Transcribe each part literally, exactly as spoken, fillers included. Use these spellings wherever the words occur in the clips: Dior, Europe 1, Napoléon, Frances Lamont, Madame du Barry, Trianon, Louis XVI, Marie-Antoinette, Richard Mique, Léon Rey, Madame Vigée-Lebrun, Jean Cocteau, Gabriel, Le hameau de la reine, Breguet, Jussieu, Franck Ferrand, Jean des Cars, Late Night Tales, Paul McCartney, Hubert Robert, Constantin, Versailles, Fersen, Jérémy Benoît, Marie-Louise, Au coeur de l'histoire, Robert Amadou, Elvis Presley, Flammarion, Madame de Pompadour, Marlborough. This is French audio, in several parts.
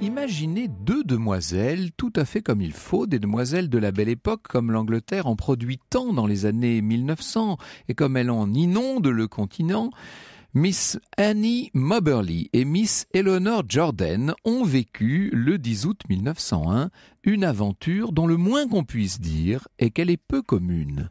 Imaginez deux demoiselles tout à fait comme il faut, des demoiselles de la belle époque comme l'Angleterre en produit tant dans les années mille neuf cents et comme elle en inonde le continent. Miss Annie Moberly et Miss Eleanor Jourdain ont vécu le dix août mille neuf cent un une aventure dont le moins qu'on puisse dire est qu'elle est peu commune.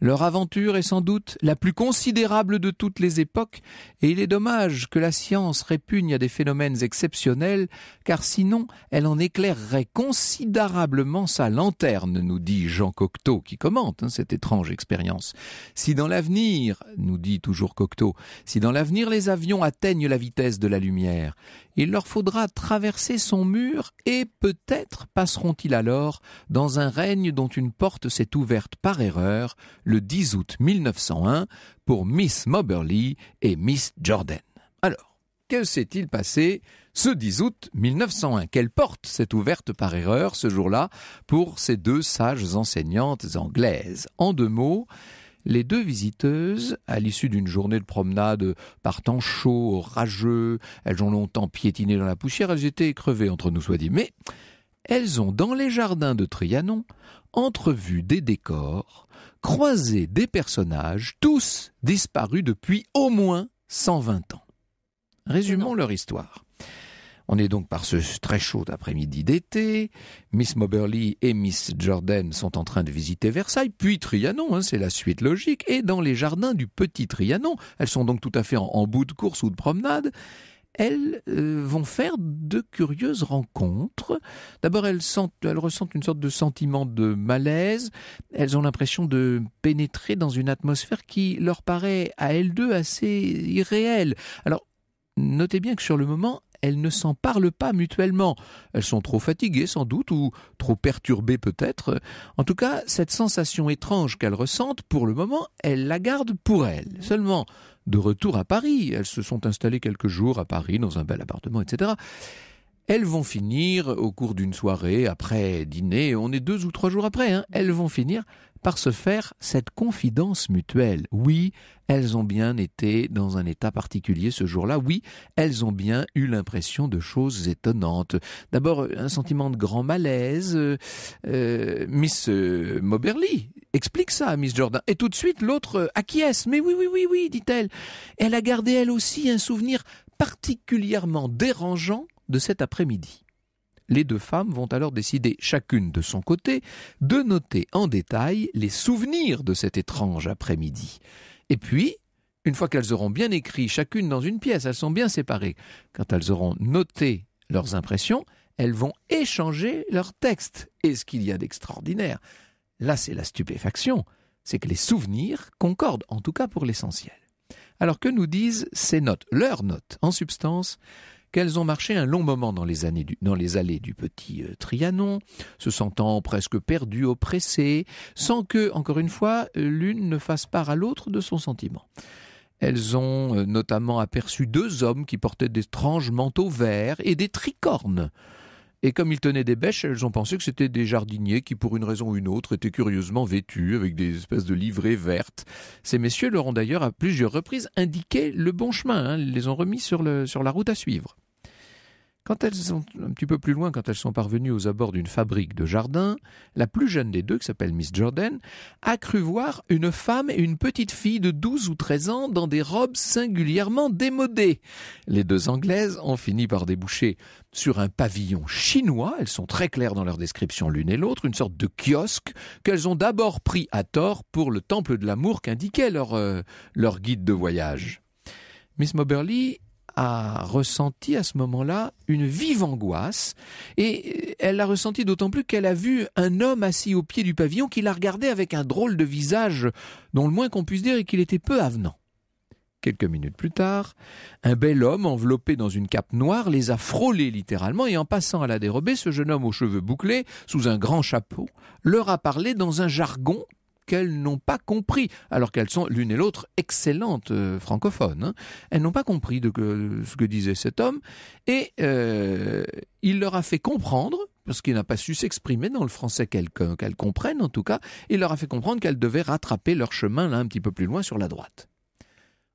Leur aventure est sans doute la plus considérable de toutes les époques et il est dommage que la science répugne à des phénomènes exceptionnels car sinon elle en éclairerait considérablement sa lanterne, nous dit Jean Cocteau qui commente hein, cette étrange expérience. Si dans l'avenir, nous dit toujours Cocteau, si dans l'avenir les avions atteignent la vitesse de la lumière, il leur faudra traverser son mur et peut-être passeront-ils alors dans un règne dont une porte s'est ouverte par erreur le dix août mille neuf cent un pour Miss Moberly et Miss Jourdain. Alors, que s'est-il passé ce dix août mille neuf cent un? Quelle porte s'est ouverte par erreur ce jour-là pour ces deux sages enseignantes anglaises? En deux mots, les deux visiteuses, à l'issue d'une journée de promenade par temps chaud, orageux, elles ont longtemps piétiné dans la poussière, elles étaient crevées entre nous soit dit, mais elles ont dans les jardins de Trianon entrevu des décors, croisé des personnages, tous disparus depuis au moins cent vingt ans. Résumons leur histoire. On est donc par ce très chaud après-midi d'été. Miss Moberly et Miss Jourdain sont en train de visiter Versailles, puis Trianon, hein, c'est la suite logique. Et dans les jardins du petit Trianon, elles sont donc tout à fait en, en bout de course ou de promenade, elles euh, vont faire de curieuses rencontres. D'abord, elles, elles ressentent une sorte de sentiment de malaise. Elles ont l'impression de pénétrer dans une atmosphère qui leur paraît à elles deux assez irréelle. Alors, notez bien que sur le moment, elles ne s'en parlent pas mutuellement. Elles sont trop fatiguées sans doute ou trop perturbées peut-être. En tout cas, cette sensation étrange qu'elles ressentent, pour le moment, elles la gardent pour elles. Seulement, de retour à Paris, elles se sont installées quelques jours à Paris dans un bel appartement, et cetera. Elles vont finir au cours d'une soirée, après dîner, on est deux ou trois jours après, hein, elles vont finir par se faire cette confidence mutuelle. Oui, elles ont bien été dans un état particulier ce jour-là. Oui, elles ont bien eu l'impression de choses étonnantes. D'abord, un sentiment de grand malaise. Euh, euh, Miss euh, Moberly explique ça à Miss Jourdain. Et tout de suite, l'autre acquiesce. Mais oui, oui, oui, oui, dit-elle. Elle a gardé, elle aussi, un souvenir particulièrement dérangeant de cet après-midi. Les deux femmes vont alors décider, chacune de son côté, de noter en détail les souvenirs de cet étrange après-midi. Et puis, une fois qu'elles auront bien écrit chacune dans une pièce, elles sont bien séparées, quand elles auront noté leurs impressions, elles vont échanger leurs textes. Et ce qu'il y a d'extraordinaire, là c'est la stupéfaction, c'est que les souvenirs concordent, en tout cas pour l'essentiel. Alors que nous disent ces notes, leurs notes, en substance ? Qu'elles ont marché un long moment dans les, années du, dans les allées du petit euh, Trianon, se sentant presque perdues, oppressées, sans que, encore une fois, l'une ne fasse part à l'autre de son sentiment. Elles ont euh, notamment aperçu deux hommes qui portaient d'étranges manteaux verts et des tricornes. Et comme ils tenaient des bêches, elles ont pensé que c'était des jardiniers qui, pour une raison ou une autre, étaient curieusement vêtus avec des espèces de livrées vertes. Ces messieurs leur ont d'ailleurs à plusieurs reprises indiqué le bon chemin, hein, ils les ont remis sur, le, sur la route à suivre. Quand elles sont un petit peu plus loin, quand elles sont parvenues aux abords d'une fabrique de jardin, la plus jeune des deux, qui s'appelle Miss Jourdain, a cru voir une femme et une petite fille de douze ou treize ans dans des robes singulièrement démodées. Les deux Anglaises ont fini par déboucher sur un pavillon chinois. Elles sont très claires dans leur description l'une et l'autre, une sorte de kiosque qu'elles ont d'abord pris à tort pour le temple de l'amour qu'indiquait leur, euh, leur guide de voyage. Miss Moberly a ressenti à ce moment-là une vive angoisse et elle l'a ressenti d'autant plus qu'elle a vu un homme assis au pied du pavillon qui la regardait avec un drôle de visage dont le moins qu'on puisse dire est qu'il était peu avenant. Quelques minutes plus tard, un bel homme enveloppé dans une cape noire les a frôlés littéralement et en passant à la dérobée, ce jeune homme aux cheveux bouclés, sous un grand chapeau, leur a parlé dans un jargon qu'elles n'ont pas compris, alors qu'elles sont l'une et l'autre excellentes euh, francophones. Hein. Elles n'ont pas compris de, de, de ce que disait cet homme et euh, il leur a fait comprendre, parce qu'il n'a pas su s'exprimer dans le français qu'elles qu'elles comprennent en tout cas, il leur a fait comprendre qu'elles devaient rattraper leur chemin là un petit peu plus loin sur la droite.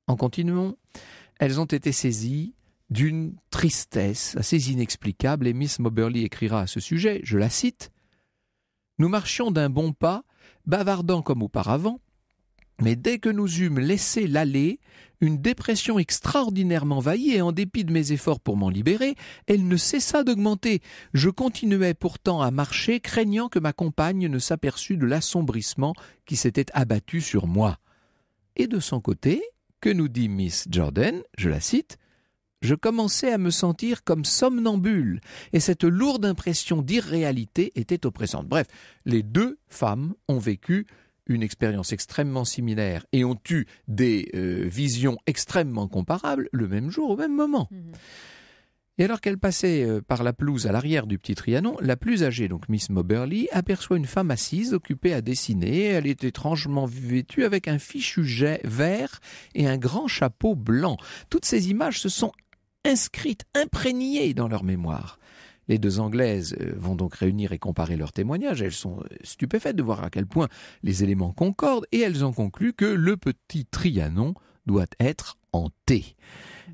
En continuant, elles ont été saisies d'une tristesse assez inexplicable, et Miss Moberly écrira à ce sujet, je la cite, « Nous marchions d'un bon pas, bavardant comme auparavant, mais dès que nous eûmes laissé l'allée, une dépression extraordinaire m'envahit et en dépit de mes efforts pour m'en libérer, elle ne cessa d'augmenter. Je continuais pourtant à marcher, craignant que ma compagne ne s'aperçût de l'assombrissement qui s'était abattu sur moi. » Et de son côté, que nous dit Miss Jourdain, je la cite, « Je commençais à me sentir comme somnambule et cette lourde impression d'irréalité était oppressante. » Bref, les deux femmes ont vécu une expérience extrêmement similaire et ont eu des euh, visions extrêmement comparables le même jour, au même moment. Mmh. Et alors qu'elle passait euh, par la pelouse à l'arrière du petit Trianon, la plus âgée, donc Miss Moberly, aperçoit une femme assise, occupée à dessiner. Elle est étrangement vêtue avec un fichu jet vert et un grand chapeau blanc. Toutes ces images se sont inscrites, imprégnées dans leur mémoire. Les deux Anglaises vont donc réunir et comparer leurs témoignages. Elles sont stupéfaites de voir à quel point les éléments concordent et elles ont conclu que le petit Trianon doit être hanté.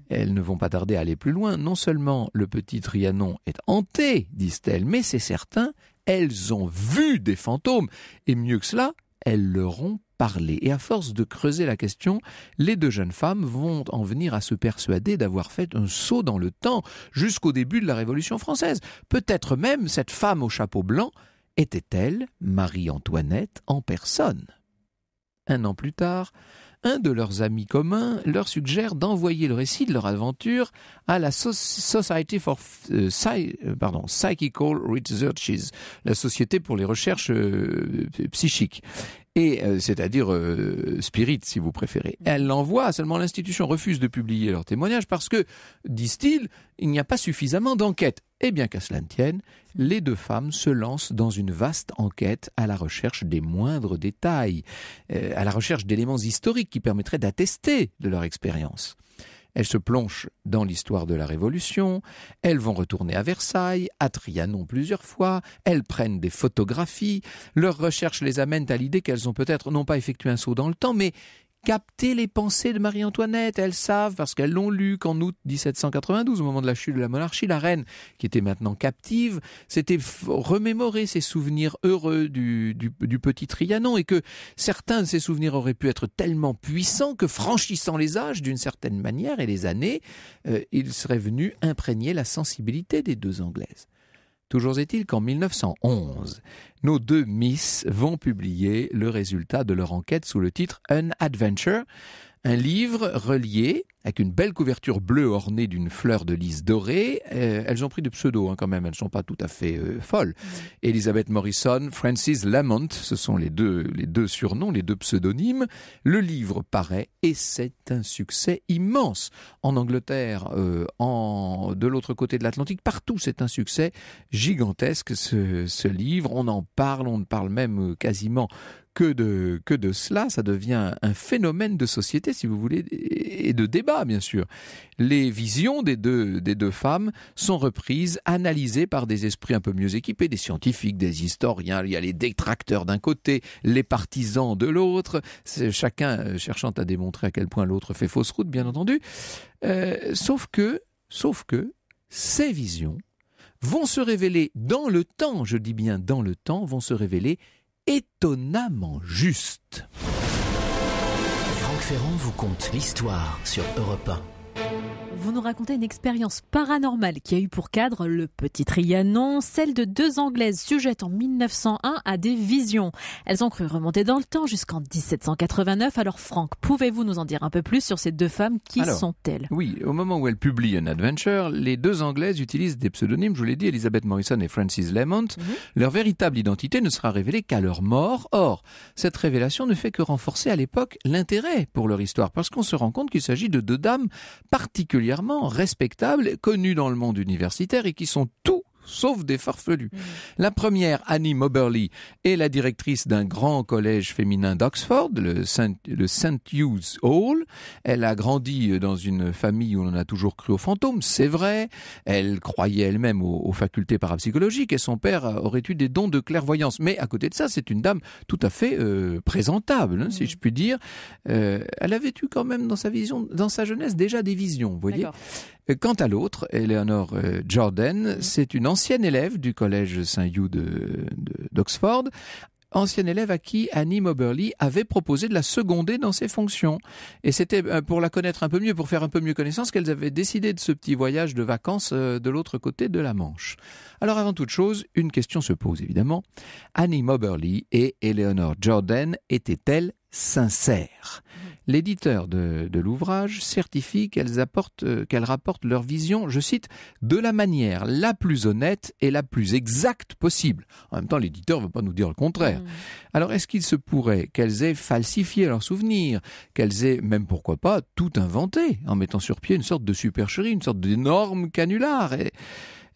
Elles ne vont pas tarder à aller plus loin. Non seulement le petit Trianon est hanté, disent-elles, mais c'est certain, elles ont vu des fantômes. Et mieux que cela, elles leur ont parlé. Et à force de creuser la question, les deux jeunes femmes vont en venir à se persuader d'avoir fait un saut dans le temps jusqu'au début de la Révolution française. Peut-être même cette femme au chapeau blanc était-elle Marie-Antoinette en personne. Un an plus tard, un de leurs amis communs leur suggère d'envoyer le récit de leur aventure à la so Society for euh, Psy pardon, Psychical Researches, la Société pour les recherches euh, psychiques. Et euh, c'est-à-dire euh, spirit, si vous préférez. Elle l'envoie, seulement l'institution refuse de publier leur témoignage parce que, disent-ils, il n'y a pas suffisamment d'enquête. Et bien qu'à cela ne tienne, les deux femmes se lancent dans une vaste enquête à la recherche des moindres détails, euh, à la recherche d'éléments historiques qui permettraient d'attester de leur expérience. Elles se plongent dans l'histoire de la Révolution, elles vont retourner à Versailles, à Trianon plusieurs fois, elles prennent des photographies, leurs recherches les amènent à l'idée qu'elles ont peut-être non pas effectué un saut dans le temps, mais capté les pensées de Marie-Antoinette. Elles savent, parce qu'elles l'ont lu, qu'en août dix-sept cent quatre-vingt-douze, au moment de la chute de la monarchie, la reine, qui était maintenant captive, s'était remémoré ses souvenirs heureux du, du, du petit Trianon et que certains de ses souvenirs auraient pu être tellement puissants que, franchissant les âges d'une certaine manière et les années, euh, ils seraient venus imprégner la sensibilité des deux Anglaises. Toujours est-il qu'en mille neuf cent onze, nos deux Miss vont publier le résultat de leur enquête sous le titre « An Adventure », un livre relié avec une belle couverture bleue ornée d'une fleur de lys dorée. Euh, elles ont pris de pseudos hein, quand même, elles ne sont pas tout à fait euh, folles. Mmh. Elizabeth Morrison, Frances Lamont, ce sont les deux, les deux surnoms, les deux pseudonymes. Le livre paraît et c'est un succès immense. En Angleterre, euh, en, de l'autre côté de l'Atlantique, partout c'est un succès gigantesque ce, ce livre. On en parle, on ne parle même quasiment que de, que de cela. Ça devient un phénomène de société, si vous voulez, et de débat, bien sûr. Les visions des deux, des deux femmes sont reprises, analysées par des esprits un peu mieux équipés, des scientifiques, des historiens. Il y a les détracteurs d'un côté, les partisans de l'autre, chacun cherchant à démontrer à quel point l'autre fait fausse route, bien entendu. Euh, sauf que, sauf que, ces visions vont se révéler dans le temps, je dis bien dans le temps, vont se révéler étonnamment juste. Franck Ferrand vous conte l'histoire sur Europe un. Vous nous racontez une expérience paranormale qui a eu pour cadre le petit Trianon, celle de deux Anglaises sujettes en mille neuf cent un à des visions. Elles ont cru remonter dans le temps jusqu'en dix-sept cent quatre-vingt-neuf. Alors Franck, pouvez-vous nous en dire un peu plus sur ces deux femmes? Qui sont-elles? Oui, au moment où elles publient An Adventure, les deux Anglaises utilisent des pseudonymes, je vous l'ai dit, Elizabeth Morrison et Frances Lamont. Mmh. Leur véritable identité ne sera révélée qu'à leur mort. Or, cette révélation ne fait que renforcer à l'époque l'intérêt pour leur histoire, parce qu'on se rend compte qu'il s'agit de deux dames particulièrement respectables, connues dans le monde universitaire et qui sont tout sauf des farfelus. Mmh. La première, Annie Moberly, est la directrice d'un grand collège féminin d'Oxford, le St Hugh's Hall. Elle a grandi dans une famille où l'on a toujours cru aux fantômes, c'est vrai. Elle croyait elle-même aux, aux facultés parapsychologiques et son père aurait eu des dons de clairvoyance. Mais à côté de ça, c'est une dame tout à fait euh, présentable, hein, mmh. si je puis dire. Euh, elle avait eu quand même dans sa vision, dans sa jeunesse déjà des visions, vous voyez. Quant à l'autre, Eleanor Jourdain, c'est une ancienne élève du collège St Hugh's d'Oxford, ancienne élève à qui Annie Moberly avait proposé de la seconder dans ses fonctions. Et c'était pour la connaître un peu mieux, pour faire un peu mieux connaissance, qu'elles avaient décidé de ce petit voyage de vacances de l'autre côté de la Manche. Alors avant toute chose, une question se pose évidemment. Annie Moberly et Eleanor Jourdain étaient-elles sincères? L'éditeur de, de l'ouvrage certifie qu'elles apportent, euh, qu'elles rapportent leur vision, je cite, « de la manière la plus honnête et la plus exacte possible ». En même temps, l'éditeur ne veut pas nous dire le contraire. Mmh. Alors, est-ce qu'il se pourrait qu'elles aient falsifié leurs souvenirs, qu'elles aient, même pourquoi pas, tout inventé, en mettant sur pied une sorte de supercherie, une sorte d'énorme canular et...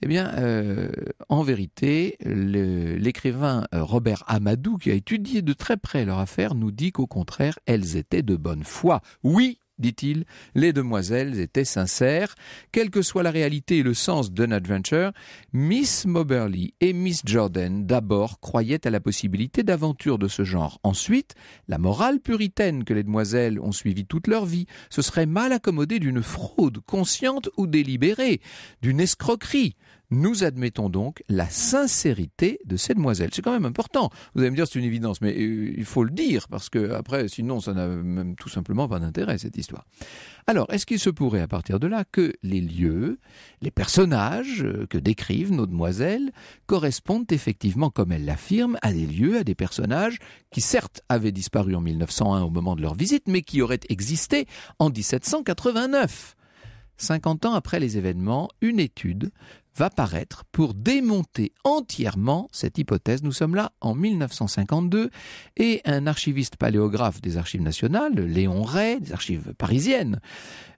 Eh bien, euh, en vérité, l'écrivain Robert Amadou, qui a étudié de très près leur affaire, nous dit qu'au contraire, elles étaient de bonne foi. Oui, dit-il, les demoiselles étaient sincères. Quelle que soit la réalité et le sens d'un adventure, Miss Moberly et Miss Jourdain, d'abord, croyaient à la possibilité d'aventures de ce genre. Ensuite, la morale puritaine que les demoiselles ont suivie toute leur vie se serait mal accommodée d'une fraude consciente ou délibérée, d'une escroquerie. Nous admettons donc la sincérité de ces demoiselles. C'est quand même important. Vous allez me dire c'est une évidence, mais il faut le dire, parce que après, sinon, ça n'a même tout simplement pas d'intérêt, cette histoire. Alors, est-ce qu'il se pourrait à partir de là que les lieux, les personnages que décrivent nos demoiselles correspondent effectivement, comme elles l'affirment, à des lieux, à des personnages qui certes avaient disparu en mille neuf cent un au moment de leur visite, mais qui auraient existé en dix-sept cent quatre-vingt-neuf? cinquante ans après les événements, une étude va paraître pour démonter entièrement cette hypothèse. Nous sommes là en mille neuf cent cinquante-deux et un archiviste paléographe des Archives nationales, Léon Rey, des Archives parisiennes,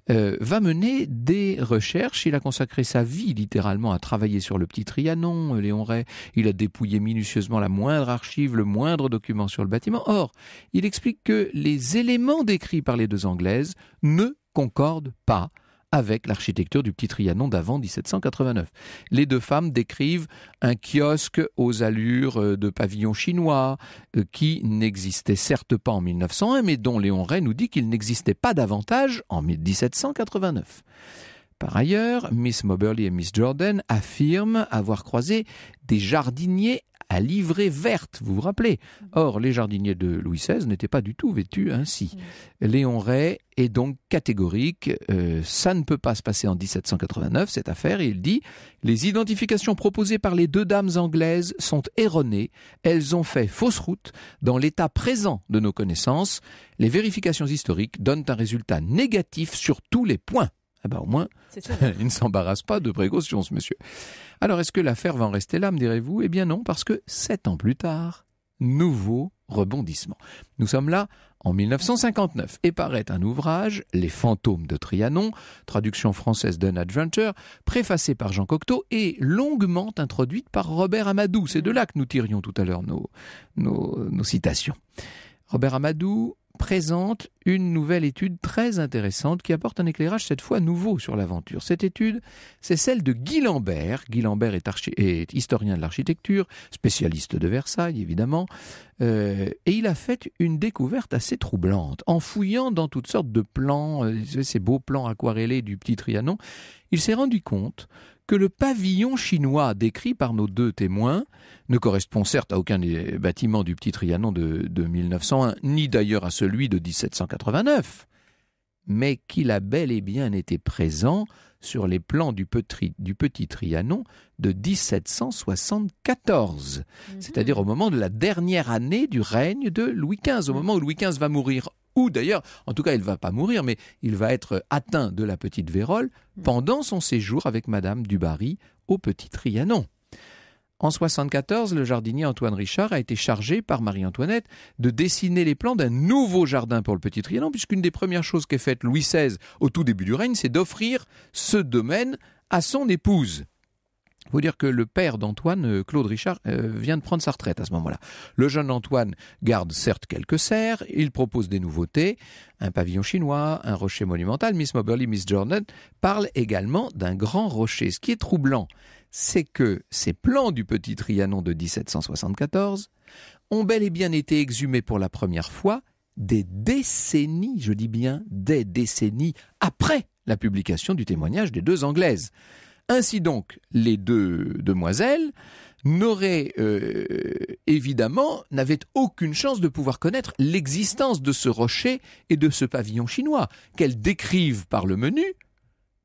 euh, va mener des recherches. Il a consacré sa vie littéralement à travailler sur le petit Trianon, Léon Rey. Il a dépouillé minutieusement la moindre archive, le moindre document sur le bâtiment. Or, il explique que les éléments décrits par les deux Anglaises ne concordent pas avec l'architecture du petit Trianon d'avant dix-sept cent quatre-vingt-neuf. Les deux femmes décrivent un kiosque aux allures de pavillon chinois qui n'existait certes pas en mille neuf cent un, mais dont Léon Rey nous dit qu'il n'existait pas davantage en dix-sept cent quatre-vingt-neuf. Par ailleurs, Miss Moberly et Miss Jourdain affirment avoir croisé des jardiniers à livrée verte, vous vous rappelez. Or, les jardiniers de Louis seize n'étaient pas du tout vêtus ainsi. Mmh. Léon Rey est donc catégorique, euh, ça ne peut pas se passer en dix-sept cent quatre-vingt-neuf, cette affaire, et il dit « Les identifications proposées par les deux dames anglaises sont erronées, elles ont fait fausse route dans l'état présent de nos connaissances, les vérifications historiques donnent un résultat négatif sur tous les points. » Eh ben, au moins, il ne s'embarrasse pas de précautions, ce monsieur. Alors, est-ce que l'affaire va en rester là, me direz-vous? Eh bien non, parce que sept ans plus tard, nouveau rebondissement. Nous sommes là en mille neuf cent cinquante-neuf et paraît un ouvrage, Les fantômes de Trianon, traduction française d'An Adventure, préfacé par Jean Cocteau et longuement introduite par Robert Amadou. C'est de là que nous tirions tout à l'heure nos, nos, nos citations. Robert Amadou présente une nouvelle étude très intéressante qui apporte un éclairage cette fois nouveau sur l'aventure. Cette étude, c'est celle de Guy Lambert. Guy Lambert est, est historien de l'architecture, spécialiste de Versailles évidemment, euh, et il a fait une découverte assez troublante. En fouillant dans toutes sortes de plans, euh, ces beaux plans aquarellés du petit Trianon, il s'est rendu compte que le pavillon chinois décrit par nos deux témoins ne correspond certes à aucun des bâtiments du petit Trianon de, de mille neuf cent un, ni d'ailleurs à celui de dix-sept cent quatre-vingt-neuf, mais qu'il a bel et bien été présent sur les plans du petit, du petit Trianon de dix-sept cent soixante-quatorze, mmh. c'est-à-dire au moment de la dernière année du règne de Louis quinze, au moment où Louis quinze va mourir. Ou d'ailleurs, en tout cas, il ne va pas mourir, mais il va être atteint de la petite vérole pendant son séjour avec Madame du Barry au petit Trianon. En mille neuf cent soixante-quatorze, le jardinier Antoine Richard a été chargé par Marie-Antoinette de dessiner les plans d'un nouveau jardin pour le petit Trianon, puisqu'une des premières choses qu'ait faite Louis seize au tout début du règne, c'est d'offrir ce domaine à son épouse. Il faut dire que le père d'Antoine, Claude Richard, euh, vient de prendre sa retraite à ce moment-là. Le jeune Antoine garde certes quelques serres, il propose des nouveautés, un pavillon chinois, un rocher monumental. Miss Moberly, Miss Jourdain parle également d'un grand rocher. Ce qui est troublant, c'est que ces plans du petit Trianon de dix-sept cent soixante-quatorze ont bel et bien été exhumés pour la première fois des décennies, je dis bien des décennies, après la publication du témoignage des deux Anglaises. Ainsi donc, les deux demoiselles n'auraient euh, évidemment, n'avaient aucune chance de pouvoir connaître l'existence de ce rocher et de ce pavillon chinois, qu'elles décrivent par le menu,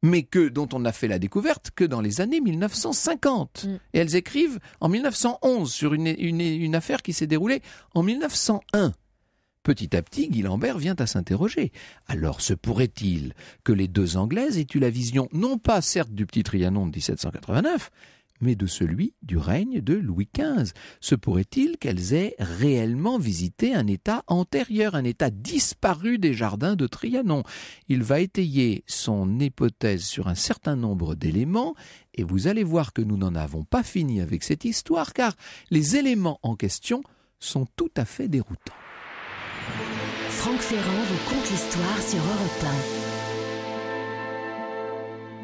mais que, dont on n'a fait la découverte que dans les années mille neuf cent cinquante. Mmh. Et elles écrivent en mille neuf cent onze sur une, une, une affaire qui s'est déroulée en mille neuf cent un. Petit à petit, Guy Lambert vient à s'interroger. Alors, se pourrait-il que les deux Anglaises aient eu la vision, non pas certes du petit Trianon de mille sept cent quatre-vingt-neuf, mais de celui du règne de Louis quinze? Se pourrait-il qu'elles aient réellement visité un état antérieur, un état disparu des jardins de Trianon? Il va étayer son hypothèse sur un certain nombre d'éléments, et vous allez voir que nous n'en avons pas fini avec cette histoire, car les éléments en question sont tout à fait déroutants. Franck Ferrand vous conte l'histoire sur Europe un.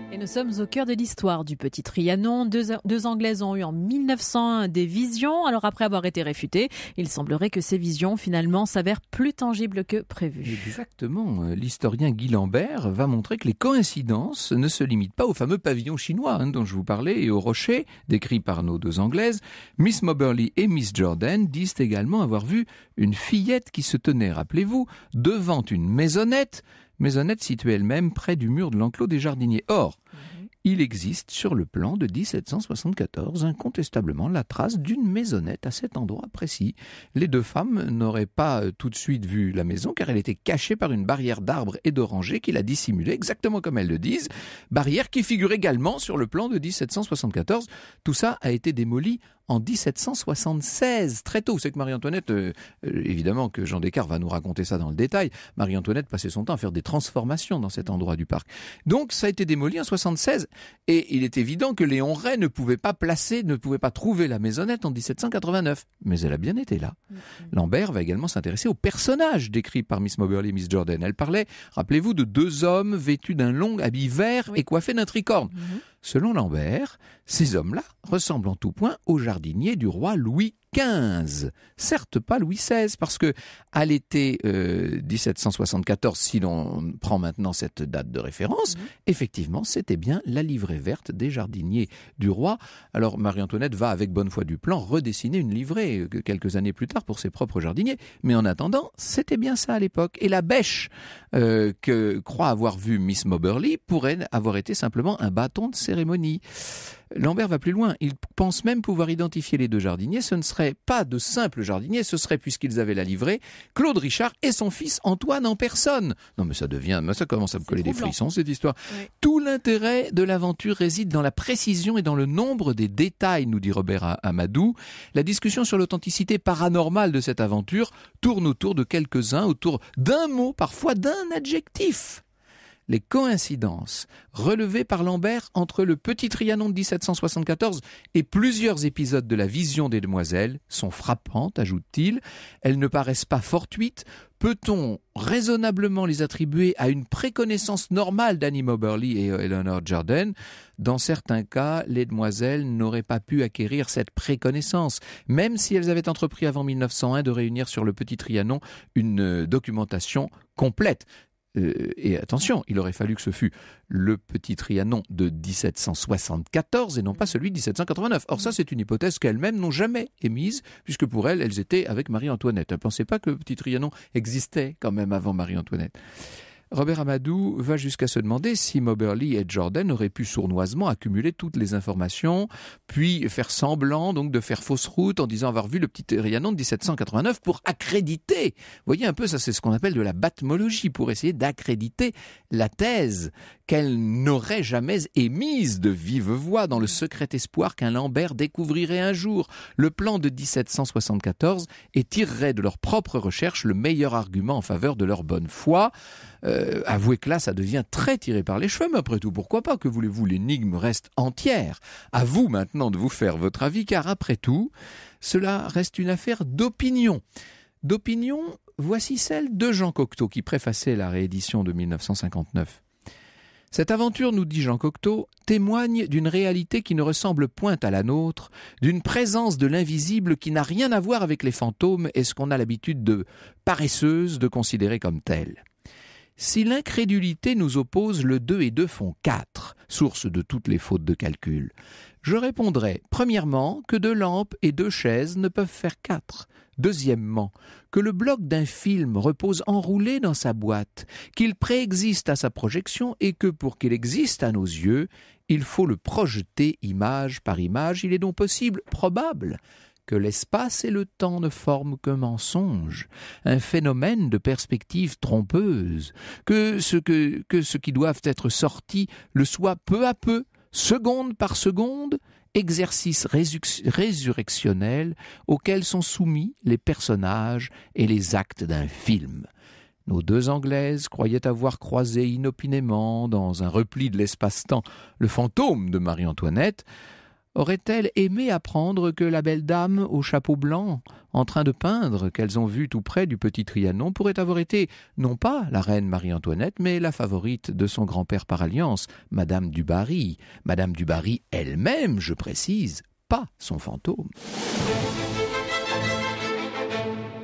Et nous sommes au cœur de l'histoire du petit Trianon. Deux, deux Anglaises ont eu en mille neuf cent un des visions. Alors après avoir été réfutées, il semblerait que ces visions finalement s'avèrent plus tangibles que prévues. Exactement. L'historien Guy Lambert va montrer que les coïncidences ne se limitent pas au fameux pavillon chinois hein, dont je vous parlais et au rocher décrit par nos deux Anglaises. Miss Moberly et Miss Jourdain disent également avoir vu une fillette qui se tenait, rappelez-vous, devant une maisonnette, maisonnette située elle-même près du mur de l'enclos des jardiniers. Or, il existe sur le plan de mille sept cent soixante-quatorze incontestablement la trace d'une maisonnette à cet endroit précis. Les deux femmes n'auraient pas tout de suite vu la maison car elle était cachée par une barrière d'arbres et d'orangers qui la dissimulait exactement comme elles le disent, barrière qui figure également sur le plan de mille sept cent soixante-quatorze. Tout ça a été démoli en mille sept cent soixante-seize, très tôt. C'est que Marie-Antoinette, euh, euh, évidemment que Jean des Cars va nous raconter ça dans le détail, Marie-Antoinette passait son temps à faire des transformations dans cet endroit du parc. Donc ça a été démoli en mille sept cent soixante-seize et il est évident que Léon Rey ne pouvait pas placer, ne pouvait pas trouver la maisonnette en mille sept cent quatre-vingt-neuf. Mais elle a bien été là. Mm-hmm. Lambert va également s'intéresser aux personnages décrits par Miss Moberly et Miss Jourdain. Elle parlait, rappelez-vous, de deux hommes vêtus d'un long habit vert oui. et coiffés d'un tricorne. Mm-hmm. Selon Lambert, ces hommes-là ressemblent en tout point aux jardiniers du roi Louis quinze. Certes pas Louis seize, parce que à l'été euh, mille sept cent soixante-quatorze, si l'on prend maintenant cette date de référence, mmh. effectivement, c'était bien la livrée verte des jardiniers du roi. Alors Marie-Antoinette va, avec bonne foi du plan, redessiner une livrée quelques années plus tard pour ses propres jardiniers. Mais en attendant, c'était bien ça à l'époque. Et la bêche euh, que croit avoir vue Miss Moberly pourrait avoir été simplement un bâton de cérémonie. Lambert va plus loin. Il pense même pouvoir identifier les deux jardiniers. Ce ne seraient pas de simples jardiniers, ce serait, puisqu'ils avaient la livrée, Claude Richard et son fils Antoine en personne. Non mais ça devient, ça commence à me coller des frissons cette histoire. Oui. Tout l'intérêt de l'aventure réside dans la précision et dans le nombre des détails, nous dit Robert Amadou. La discussion sur l'authenticité paranormale de cette aventure tourne autour de quelques-uns, autour d'un mot, parfois d'un adjectif. Les coïncidences relevées par Lambert entre le petit Trianon de mille sept cent soixante-quatorze et plusieurs épisodes de la vision des demoiselles sont frappantes, ajoute-t-il. Elles ne paraissent pas fortuites. Peut-on raisonnablement les attribuer à une préconnaissance normale d'Annie Moberly et Eleanor Jourdain? Dans certains cas, les demoiselles n'auraient pas pu acquérir cette préconnaissance, même si elles avaient entrepris avant mille neuf cent un de réunir sur le petit Trianon une documentation complète. Et attention, il aurait fallu que ce fût le petit Trianon de mille sept cent soixante-quatorze et non pas celui de mille sept cent quatre-vingt-neuf. Or ça, c'est une hypothèse qu'elles-mêmes n'ont jamais émise, puisque pour elles, elles étaient avec Marie-Antoinette. Elles ne pensaient pas que le petit Trianon existait quand même avant Marie-Antoinette. Robert Amadou va jusqu'à se demander si Moberly et Jourdain auraient pu sournoisement accumuler toutes les informations, puis faire semblant donc de faire fausse route en disant avoir vu le petit Trianon de mille sept cent quatre-vingt-neuf pour accréditer. Vous voyez un peu, ça c'est ce qu'on appelle de la bathmologie, pour essayer d'accréditer la thèse qu'elle n'aurait jamais émise de vive voix dans le secret espoir qu'un Lambert découvrirait un jour. Le plan de mille sept cent soixante-quatorze et tirerait de leur propre recherche le meilleur argument en faveur de leur bonne foi. Euh, avouez que là, ça devient très tiré par les cheveux, mais après tout, pourquoi pas? Que voulez-vous? L'énigme reste entière. À vous maintenant de vous faire votre avis, car après tout, cela reste une affaire d'opinion. D'opinion, voici celle de Jean Cocteau, qui préfaçait la réédition de mille neuf cent cinquante-neuf. Cette aventure, nous dit Jean Cocteau, témoigne d'une réalité qui ne ressemble point à la nôtre, d'une présence de l'invisible qui n'a rien à voir avec les fantômes et ce qu'on a l'habitude de paresseuse de considérer comme telle. Si l'incrédulité nous oppose, le deux et deux font quatre, source de toutes les fautes de calcul. Je répondrai, premièrement, que deux lampes et deux chaises ne peuvent faire quatre. Deuxièmement, que le bloc d'un film repose enroulé dans sa boîte, qu'il préexiste à sa projection et que pour qu'il existe à nos yeux, il faut le projeter image par image. Il est donc possible, probable, que l'espace et le temps ne forment qu'un mensonge, un phénomène de perspective trompeuse, que ce, que, que ce qui doivent être sortis le soit peu à peu, seconde par seconde, exercice résurrectionnel auquel sont soumis les personnages et les actes d'un film. Nos deux Anglaises croyaient avoir croisé inopinément, dans un repli de l'espace-temps, le fantôme de Marie-Antoinette. Aurait-elle aimé apprendre que la belle dame au chapeau blanc, en train de peindre, qu'elles ont vue tout près du petit Trianon, pourrait avoir été, non pas la reine Marie-Antoinette, mais la favorite de son grand-père par alliance, Madame du Barry. Madame du Barry elle-même, je précise, pas son fantôme.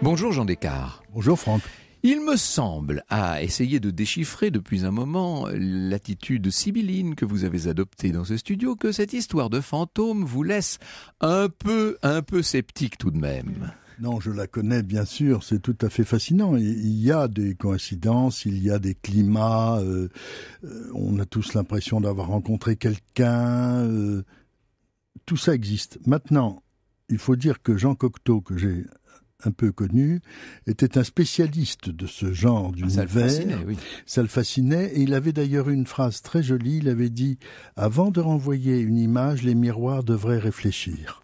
Bonjour Jean des Cars. Bonjour Franck. Il me semble, à essayer de déchiffrer depuis un moment l'attitude sibylline que vous avez adoptée dans ce studio, que cette histoire de fantôme vous laisse un peu, un peu sceptique tout de même. Non, je la connais bien sûr, c'est tout à fait fascinant. Il y a des coïncidences, il y a des climats, euh, euh, on a tous l'impression d'avoir rencontré quelqu'un, euh, tout ça existe. Maintenant, il faut dire que Jean Cocteau, que j'ai un peu connu, était un spécialiste de ce genre d'univers. Ça, oui. Ça le fascinait, et il avait d'ailleurs une phrase très jolie, il avait dit « Avant de renvoyer une image, les miroirs devraient réfléchir ».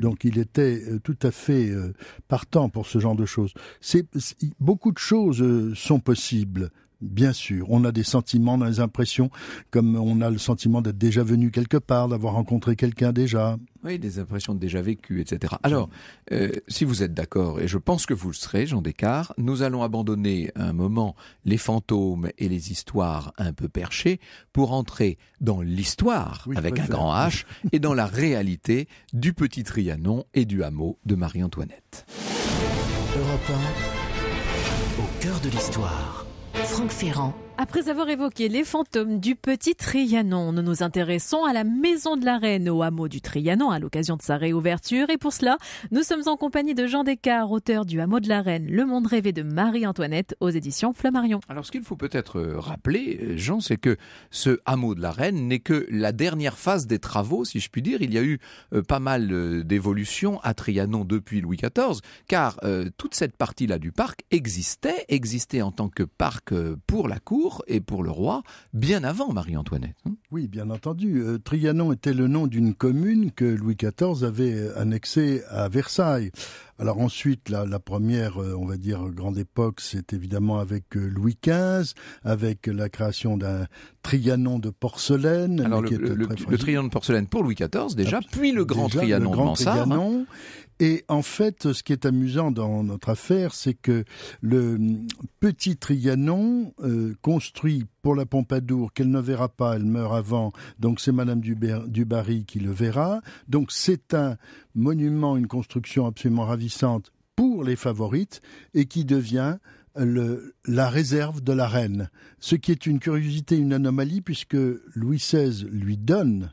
Donc il était tout à fait euh, partant pour ce genre de choses. C'est, c'est, beaucoup de choses euh, sont possibles. Bien sûr, on a des sentiments, des impressions, comme on a le sentiment d'être déjà venu quelque part, d'avoir rencontré quelqu'un déjà. Oui, des impressions de déjà vécu, et cetera. Alors, euh, si vous êtes d'accord, et je pense que vous le serez, Jean des Cars, nous allons abandonner un moment les fantômes et les histoires un peu perchées pour entrer dans l'histoire, oui, avec un grand H, et dans la réalité du petit Trianon et du hameau de Marie-Antoinette. Europe un, au cœur de l'histoire. Franck Ferrand. Après avoir évoqué les fantômes du petit Trianon, nous nous intéressons à la maison de la reine, au hameau du Trianon, à l'occasion de sa réouverture. Et pour cela, nous sommes en compagnie de Jean des Cars, auteur du hameau de la reine, Le monde rêvé de Marie-Antoinette, aux éditions Flammarion. Alors, ce qu'il faut peut-être rappeler, Jean, c'est que ce hameau de la reine n'est que la dernière phase des travaux, si je puis dire. Il y a eu euh, pas mal d'évolutions à Trianon depuis Louis quatorze, car euh, toute cette partie-là du parc existait, existait en tant que parc euh, pour la cour, et pour le roi, bien avant Marie-Antoinette. Oui, bien entendu. Euh, Trianon était le nom d'une commune que Louis quatorze avait annexée à Versailles. Alors ensuite, la, la première, on va dire, grande époque, c'est évidemment avec Louis quinze, avec la création d'un Trianon de porcelaine. Alors le, le, le, le Trianon de porcelaine pour Louis quatorze déjà, ah, puis le grand déjà, Trianon le grand de Mansart. Trianon, et en fait, ce qui est amusant dans notre affaire, c'est que le petit Trianon, euh, construit pour la Pompadour, qu'elle ne verra pas, elle meurt avant, donc c'est Madame du Barry qui le verra. Donc c'est un monument, une construction absolument ravissante pour les favorites, et qui devient le, la réserve de la reine. Ce qui est une curiosité, une anomalie, puisque Louis seize lui donne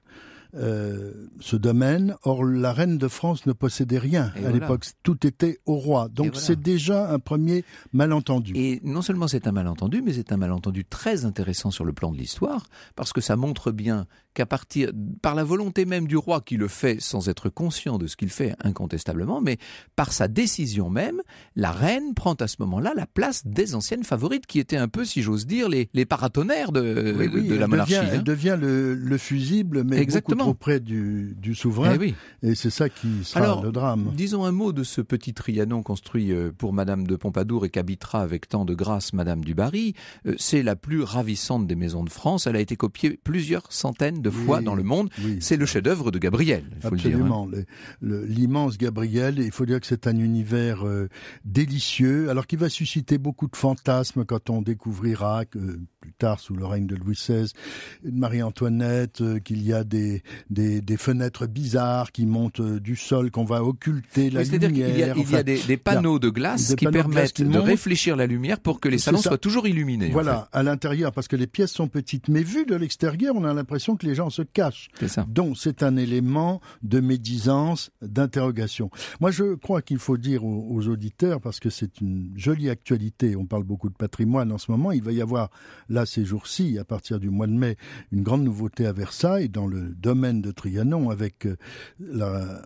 Euh, ce domaine. Or, la reine de France ne possédait rien et à voilà. l'époque. Tout était au roi. Donc, voilà. C'est déjà un premier malentendu. Et non seulement c'est un malentendu, mais c'est un malentendu très intéressant sur le plan de l'histoire, parce que ça montre bien qu'à partir, par la volonté même du roi qui le fait sans être conscient de ce qu'il fait incontestablement, mais par sa décision même, la reine prend à ce moment-là la place des anciennes favorites qui étaient un peu, si j'ose dire, les, les paratonnerres de, oui, oui, de la monarchie. Devient, hein. Elle devient le, le fusible, mais exactement. Absolument. Auprès du, du souverain. Eh oui. Et c'est ça qui sera Alors, le drame. Disons un mot de ce petit Trianon construit pour Madame de Pompadour et qu'habitera avec tant de grâce Madame du Barry. C'est la plus ravissante des maisons de France. Elle a été copiée plusieurs centaines de fois oui, dans le monde. Oui. C'est le chef-d'œuvre de Gabriel, il faut Absolument. le dire. Absolument. L'immense Gabriel, il faut dire que c'est un univers euh, délicieux, alors qu'il va susciter beaucoup de fantasmes quand on découvrira que euh, plus tard, sous le règne de Louis seize, Marie-Antoinette, euh, qu'il y a des, des, des fenêtres bizarres qui montent euh, du sol, qu'on va occulter la lumière. C'est-à-dire qu'il y a, il y a des, des panneaux de glace qui permettent de, glace qui de réfléchir la lumière pour que les salons soient toujours illuminés. Voilà, en fait. À l'intérieur, parce que les pièces sont petites, mais vues de l'extérieur, on a l'impression que les gens se cachent. C'est ça. Donc c'est un élément de médisance, d'interrogation. Moi, je crois qu'il faut dire aux, aux auditeurs, parce que c'est une jolie actualité, on parle beaucoup de patrimoine en ce moment, il va y avoir, là, ces jours-ci, à partir du mois de mai, une grande nouveauté à Versailles, dans le domaine de Trianon, avec la,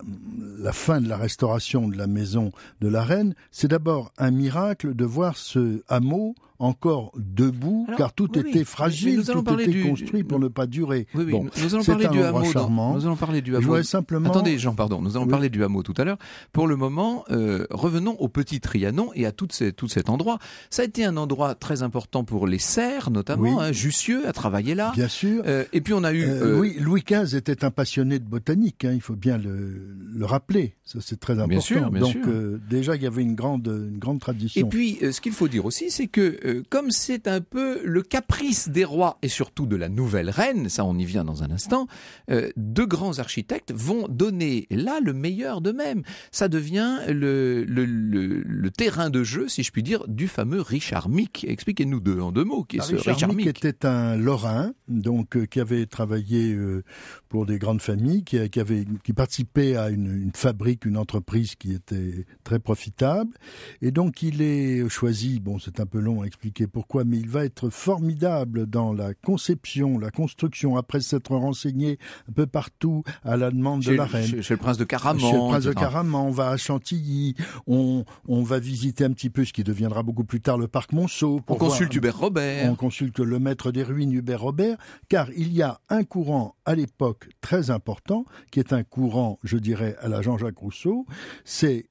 la fin de la restauration de la maison de la reine. C'est d'abord un miracle de voir ce hameau encore debout, Alors, car tout oui, était fragile, tout était du... construit pour ne pas durer. Oui, oui. Bon, nous allons parler un du hameau. Charmant. Dans... Nous allons parler du hameau. Je voudrais simplement... Attendez, Jean, pardon. Nous allons oui. parler du hameau tout à l'heure. Pour le moment, euh, revenons au petit Trianon et à tout, ces, tout cet endroit. Ça a été un endroit très important pour les serfs, notamment. Oui. Hein, Jussieu a travaillé là. Bien sûr. Euh, et puis on a eu... Euh, euh... Oui, Louis quinze était un passionné de botanique. Hein, il faut bien le, le rappeler. Ça, c'est très important. Bien sûr, bien Donc, sûr. Euh, déjà, il y avait une grande, une grande tradition. Et puis, euh, ce qu'il faut dire aussi, c'est que comme c'est un peu le caprice des rois et surtout de la nouvelle reine, ça on y vient dans un instant, euh, deux grands architectes vont donner là le meilleur d'eux-mêmes. Ça devient le, le, le, le terrain de jeu, si je puis dire, du fameux Richard Mique. Expliquez-nous deux, en deux mots qui est ce Richard, Richard Mique. Était un Lorrain, donc euh, qui avait travaillé euh, pour des grandes familles, qui, qui, avait, qui participait à une, une fabrique, une entreprise qui était très profitable. Et donc il est choisi, bon c'est un peu long à expliquer, expliquer pourquoi, mais il va être formidable dans la conception, la construction, après s'être renseigné un peu partout à la demande chez, de la reine. Chez, chez le prince de Caraman. Chez le prince de Caraman, on va à Chantilly, on, on va visiter un petit peu ce qui deviendra beaucoup plus tard le parc Monceau. On consulte voir, Hubert Robert. On consulte le maître des ruines Hubert Robert, car il y a un courant à l'époque très important, qui est un courant, je dirais, à la Jean-Jacques Rousseau, c'est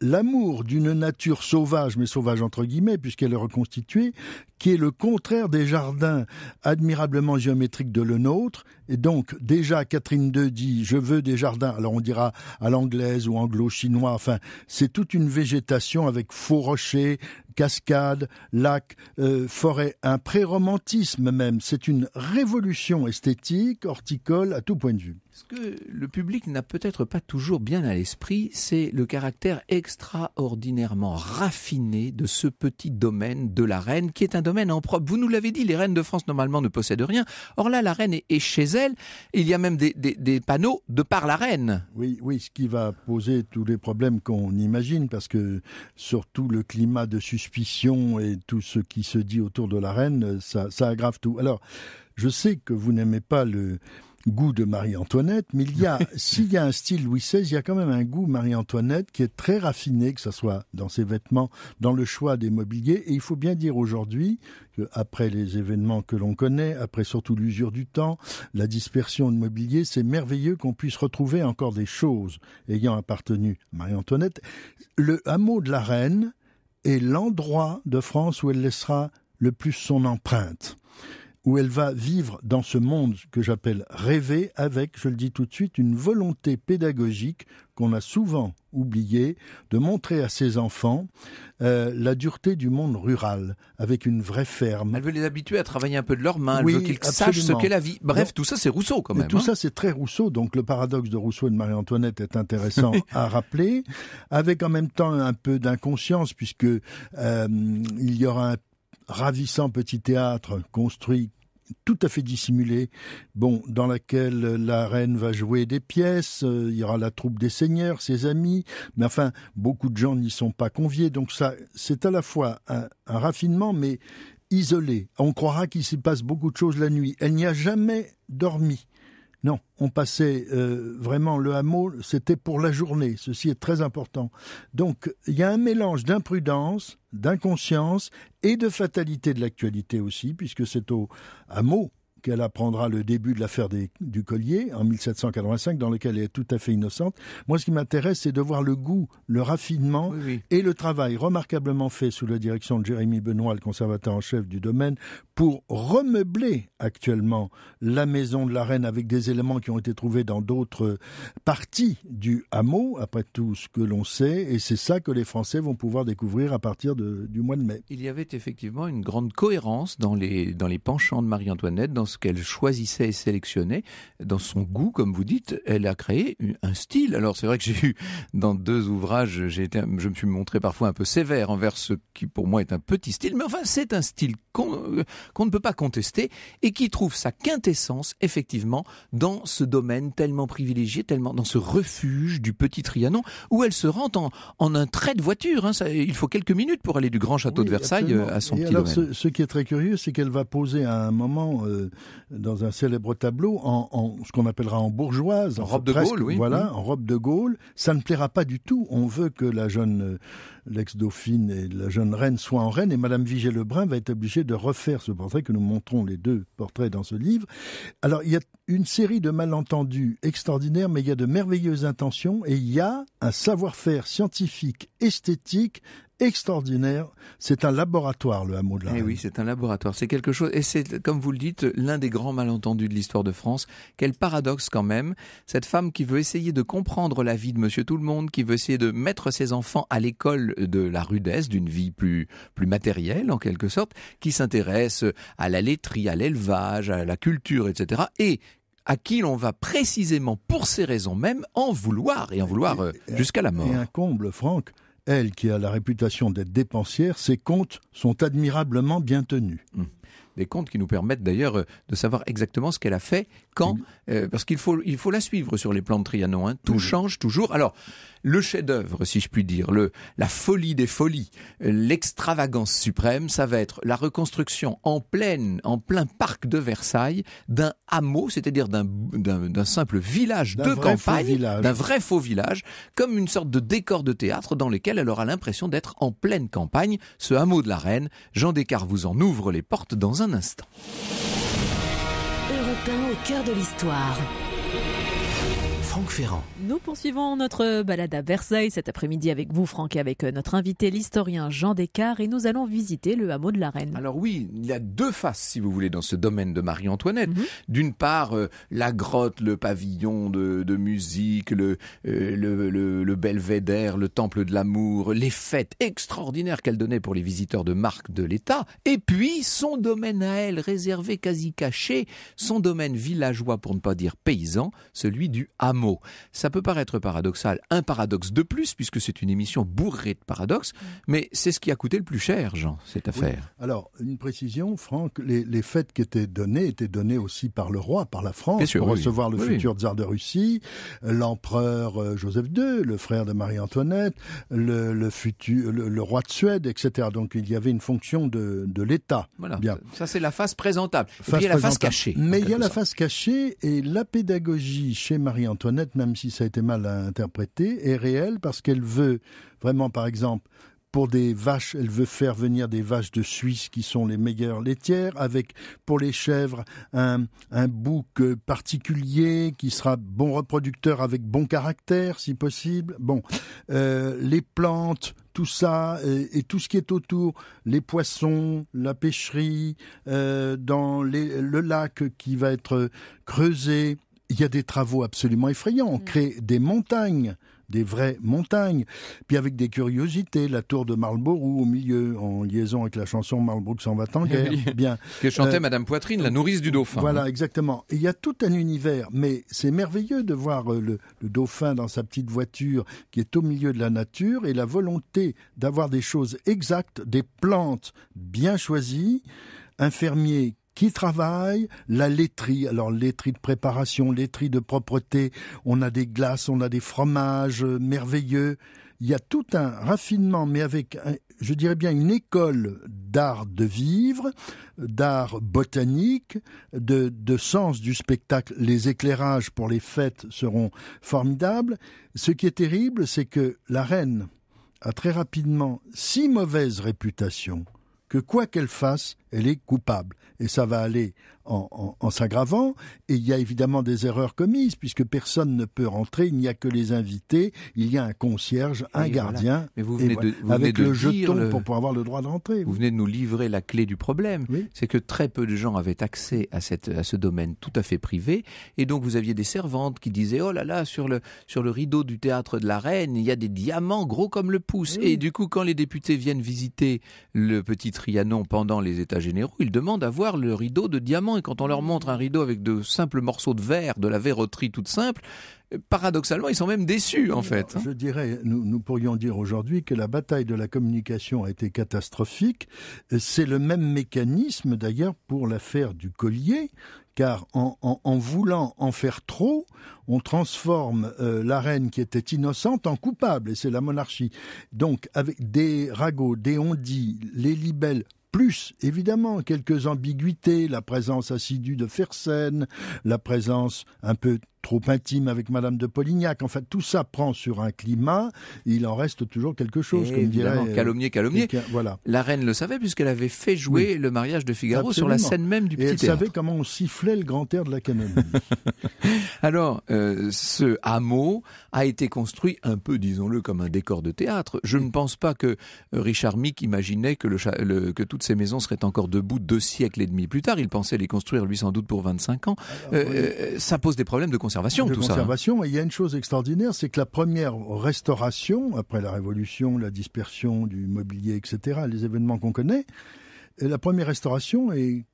l'amour d'une nature sauvage, mais sauvage entre guillemets, puisqu'elle est reconstituée, qui est le contraire des jardins admirablement géométriques de le nôtre. Et donc, déjà, Catherine deux dit « Je veux des jardins ». Alors, on dira à l'anglaise ou anglo-chinois. Enfin, c'est toute une végétation avec faux rochers, cascades, lacs, euh, forêts, un pré-romantisme même. C'est une révolution esthétique, horticole, à tout point de vue. Ce que le public n'a peut-être pas toujours bien à l'esprit, c'est le caractère extraordinairement raffiné de ce petit domaine de la reine, qui est un domaine en propre. Vous nous l'avez dit, les reines de France, normalement, ne possèdent rien. Or là, la reine est, est chez elle. Il y a même des, des, des panneaux de par la reine. Oui, oui, ce qui va poser tous les problèmes qu'on imagine, parce que surtout le climat de suspicion, et tout ce qui se dit autour de la reine, ça, ça aggrave tout. Alors, je sais que vous n'aimez pas le goût de Marie-Antoinette, mais il y a, s'il y a un style Louis seize, il y a quand même un goût Marie-Antoinette qui est très raffiné, que ce soit dans ses vêtements, dans le choix des mobiliers. Et il faut bien dire aujourd'hui qu'après les événements que l'on connaît, après surtout l'usure du temps, la dispersion de mobilier, c'est merveilleux qu'on puisse retrouver encore des choses ayant appartenu à Marie-Antoinette. Le hameau de la reine est l'endroit de France où elle laissera le plus son empreinte, où elle va vivre dans ce monde que j'appelle rêver avec, je le dis tout de suite, une volonté pédagogique qu'on a souvent oubliée de montrer à ses enfants euh, la dureté du monde rural, avec une vraie ferme. Elle veut les habituer à travailler un peu de leurs mains, oui, elle veut qu'ils sachent ce qu'est la vie. Bref, tout ça c'est Rousseau quand même. Et tout hein. ça c'est très Rousseau, donc le paradoxe de Rousseau et de Marie-Antoinette est intéressant à rappeler, avec en même temps un peu d'inconscience, puisque euh, il y aura un ravissant petit théâtre construit tout à fait dissimulé, bon, dans laquelle la reine va jouer des pièces, euh, il y aura la troupe des seigneurs, ses amis, mais enfin, beaucoup de gens n'y sont pas conviés, donc ça, c'est à la fois un, un raffinement, mais isolé. On croira qu'il s'y passe beaucoup de choses la nuit. Elle n'y a jamais dormi. Non, on passait euh, vraiment le hameau, c'était pour la journée, ceci est très important. Donc, il y a un mélange d'imprudence, d'inconscience et de fatalité de l'actualité aussi, puisque c'est au hameau qu'elle apprendra le début de l'affaire du collier en mille sept cent quatre-vingt-cinq, dans lequel elle est tout à fait innocente. Moi, ce qui m'intéresse, c'est de voir le goût, le raffinement oui, oui. et le travail remarquablement fait sous la direction de Jérémy Benoît, le conservateur en chef du domaine, pour remeubler actuellement la maison de la reine avec des éléments qui ont été trouvés dans d'autres parties du hameau, après tout ce que l'on sait, et c'est ça que les Français vont pouvoir découvrir à partir de, du mois de mai. Il y avait effectivement une grande cohérence dans les, dans les penchants de Marie-Antoinette, dans ce qu'elle choisissait et sélectionnait, dans son goût, comme vous dites, elle a créé un style. Alors c'est vrai que j'ai eu, dans deux ouvrages, j'ai été, je me suis montré parfois un peu sévère envers ce qui pour moi est un petit style, mais enfin c'est un style qu'on qu'on ne peut pas contester et qui trouve sa quintessence effectivement dans ce domaine tellement privilégié, tellement dans ce refuge du petit Trianon, où elle se rend en, en un trait de voiture. Hein, ça, il faut quelques minutes pour aller du grand château oui, de Versailles absolument. À son et petit alors, domaine. Ce, ce qui est très curieux, c'est qu'elle va poser à un moment euh, dans un célèbre tableau en, en ce qu'on appellera en bourgeoise, en robe de presque, Gaulle, oui, voilà, oui. en robe de Gaulle. Ça ne plaira pas du tout. On veut que la jeune, l'ex-dauphine et la jeune reine soient en reine, et Madame Vigée-Lebrun va être obligée de refaire ce portrait que nous montrons, les deux portraits dans ce livre. Alors il y a une série de malentendus extraordinaires, mais il y a de merveilleuses intentions et il y a un savoir-faire scientifique, esthétique, extraordinaire. C'est un laboratoire, le hameau de la Reine. Eh oui, c'est un laboratoire. C'est quelque chose, et c'est, comme vous le dites, l'un des grands malentendus de l'histoire de France. Quel paradoxe quand même. Cette femme qui veut essayer de comprendre la vie de Monsieur Tout-le-Monde, qui veut essayer de mettre ses enfants à l'école de la rudesse, d'une vie plus, plus matérielle, en quelque sorte, qui s'intéresse à la laiterie, à l'élevage, à la culture, et cetera. Et à qui l'on va précisément, pour ces raisons même, en vouloir, et en vouloir euh, jusqu'à la mort. Et un comble, Franck. Elle, qui a la réputation d'être dépensière, ses comptes sont admirablement bien tenus. Mmh. Des comptes qui nous permettent d'ailleurs de savoir exactement ce qu'elle a fait, quand, euh, parce qu'il faut, il faut la suivre sur les plans de Trianon. Hein. Tout change toujours. Alors, le chef-d'œuvre, si je puis dire, le, la folie des folies, l'extravagance suprême, ça va être la reconstruction en pleine, en plein parc de Versailles, d'un hameau, c'est-à-dire d'un, d'un, d'un simple village de campagne, d'un vrai faux village, comme une sorte de décor de théâtre dans lequel elle aura l'impression d'être en pleine campagne. Ce hameau de la Reine, Jean des Cars vous en ouvre les portes dans un instant. Europe un, au cœur de l'histoire. Franck Ferrand. Nous poursuivons notre balade à Versailles cet après-midi avec vous, Franck, et avec notre invité, l'historien Jean des Cars, et nous allons visiter le hameau de la Reine. Alors oui, il y a deux faces, si vous voulez, dans ce domaine de Marie-Antoinette. Mmh. D'une part, euh, la grotte, le pavillon de, de musique, le, euh, le, le, le belvédère, le temple de l'amour, les fêtes extraordinaires qu'elle donnait pour les visiteurs de marque de l'État. Et puis, son domaine à elle, réservé, quasi caché, son domaine villageois, pour ne pas dire paysan, celui du hameau. Ça peut paraître paradoxal, un paradoxe de plus, puisque c'est une émission bourrée de paradoxes, mais c'est ce qui a coûté le plus cher, Jean, cette affaire. Oui. Alors, une précision, Franck, les, les fêtes qui étaient données étaient données aussi par le roi, par la France, sûr, pour oui, recevoir oui. le oui. futur tsar de Russie, l'empereur Joseph deux, le frère de Marie-Antoinette, le, le, futur, le, le roi de Suède, et cetera. Donc il y avait une fonction de, de l'État. Voilà, bien. Ça c'est la face présentable. Face et puis il y a la face cachée. Mais il y a la face cachée, et la pédagogie chez Marie-Antoinette, même si ça a été mal interprété, est réelle parce qu'elle veut vraiment, par exemple, pour des vaches, elle veut faire venir des vaches de Suisse qui sont les meilleures laitières, avec pour les chèvres un, un bouc particulier qui sera bon reproducteur avec bon caractère, si possible. Bon, euh, les plantes, tout ça et, et tout ce qui est autour, les poissons, la pêcherie, euh, dans les, le lac qui va être creusé. Il y a des travaux absolument effrayants. On crée des montagnes, des vraies montagnes. Puis avec des curiosités, la tour de Marlborough au milieu, en liaison avec la chanson Marlborough s'en va en guerre. Bien. Que chantait euh, Madame Poitrine, la nourrice du dauphin. Voilà, exactement. Et il y a tout un univers, mais c'est merveilleux de voir le, le dauphin dans sa petite voiture qui est au milieu de la nature, et la volonté d'avoir des choses exactes, des plantes bien choisies, un fermier qui travaille, la laiterie, alors laiterie de préparation, laiterie de propreté, on a des glaces, on a des fromages merveilleux, il y a tout un raffinement, mais avec, un, je dirais bien, une école d'art de vivre, d'art botanique, de, de sens du spectacle, les éclairages pour les fêtes seront formidables. Ce qui est terrible, c'est que la reine a très rapidement si mauvaise réputation que quoi qu'elle fasse, elle est coupable. Et ça va aller en, en, en s'aggravant, et il y a évidemment des erreurs commises, puisque personne ne peut rentrer, il n'y a que les invités, il y a un concierge, un et gardien, voilà. Mais vous venez et voilà, de, vous avec venez le de jeton le... pour pouvoir avoir le droit de rentrer. Vous oui. venez de nous livrer la clé du problème, oui. c'est que très peu de gens avaient accès à, cette, à ce domaine tout à fait privé, et donc vous aviez des servantes qui disaient « Oh là là, sur le, sur le rideau du théâtre de la Reine, il y a des diamants gros comme le pouce !» oui. Et du coup, quand les députés viennent visiter le petit Trianon pendant les états généraux, ils demandent à voir le rideau de diamants, et quand on leur montre un rideau avec de simples morceaux de verre, de la verroterie toute simple, paradoxalement, ils sont même déçus, en fait. Je dirais, nous, nous pourrions dire aujourd'hui que la bataille de la communication a été catastrophique. C'est le même mécanisme, d'ailleurs, pour l'affaire du collier, car en, en, en voulant en faire trop, on transforme euh, la reine qui était innocente en coupable, et c'est la monarchie. Donc, avec des ragots, des ondits, les libelles... Plus, évidemment, quelques ambiguïtés, la présence assidue de Fersen, la présence un peu trop intime avec Madame de Polignac. En fait, tout ça prend sur un climat, il en reste toujours quelque chose, et comme évidemment, dirait... calomnier, calomnier. Voilà. La reine le savait, puisqu'elle avait fait jouer oui. le mariage de Figaro Absolument. sur la scène même du petit et elle théâtre. savait comment on sifflait le grand air de la Camélie. Alors, euh, ce hameau a été construit un peu, disons-le, comme un décor de théâtre. Je oui. ne pense pas que Richard Mique imaginait que, le le, que tout ces maisons seraient encore debout deux siècles et demi plus tard. Il pensait les construire, lui, sans doute pour vingt-cinq ans. Alors, euh, oui. Ça pose des problèmes de conservation, de tout conservation. ça. Hein. Et il y a une chose extraordinaire, c'est que la première restauration, après la Révolution, la dispersion du mobilier, et cetera, les événements qu'on connaît, la première restauration est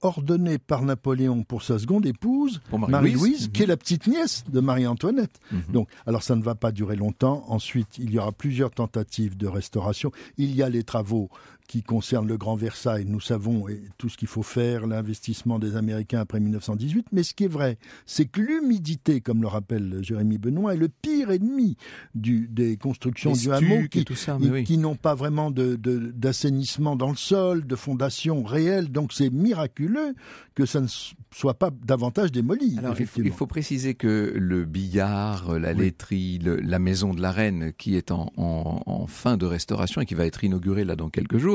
ordonnée par Napoléon pour sa seconde épouse, Marie-Louise, Marie mmh. qui est la petite nièce de Marie-Antoinette. Mmh. Donc, alors ça ne va pas durer longtemps. Ensuite, il y aura plusieurs tentatives de restauration. Il y a les travaux qui concerne le Grand Versailles, nous savons et tout ce qu'il faut faire, l'investissement des Américains après mille neuf cent dix-huit, mais ce qui est vrai, c'est que l'humidité, comme le rappelle Jérémy Benoît, est le pire ennemi du, des constructions Les du hameau, qui, oui. qui n'ont pas vraiment de, de, d'assainissement dans le sol, de fondation réelle, donc c'est miraculeux que ça ne soit pas davantage démoli. Alors, il, faut, il faut préciser que le billard, la laiterie, oui. le, la maison de la Reine, qui est en, en, en fin de restauration et qui va être inaugurée là dans quelques jours,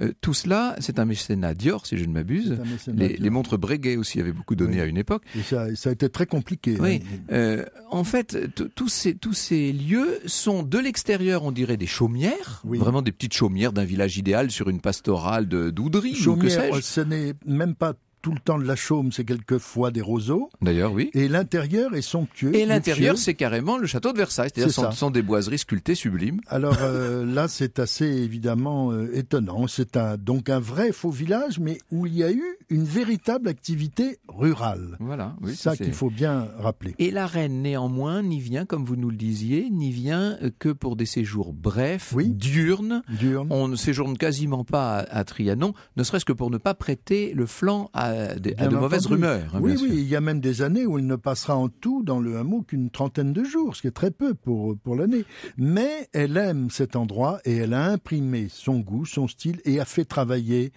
Euh, tout cela, c'est un mécénat Dior, si je ne m'abuse. Les, les montres Breguet aussi avaient beaucoup donné oui. à une époque. Et ça, ça a été très compliqué. Oui. Euh, en fait, tous ces, tous ces lieux sont de l'extérieur, on dirait des chaumières, oui. vraiment des petites chaumières d'un village idéal sur une pastorale d'Oudry, ou que sais-je. Ce n'est même pas tout le temps de la chaume, c'est quelquefois des roseaux. D'ailleurs, oui. Et l'intérieur est somptueux. Et l'intérieur, c'est carrément le château de Versailles. C'est-à-dire, ce sont, sont des boiseries sculptées sublimes. Alors euh, là, c'est assez évidemment euh, étonnant. C'est un, donc un vrai faux village, mais où il y a eu une véritable activité rurale. Voilà. Oui, ça qu'il faut bien rappeler. Et la reine, néanmoins, n'y vient, comme vous nous le disiez, n'y vient que pour des séjours brefs, oui. diurnes. Diurne. On ne séjourne quasiment pas à, à Trianon, ne serait-ce que pour ne pas prêter le flanc à Des, à de mauvaises rumeurs. Hein, oui, oui, il y a même des années où il ne passera en tout dans le hameau qu'une trentaine de jours, ce qui est très peu pour, pour l'année. Mais elle aime cet endroit et elle a imprimé son goût, son style et a fait travailler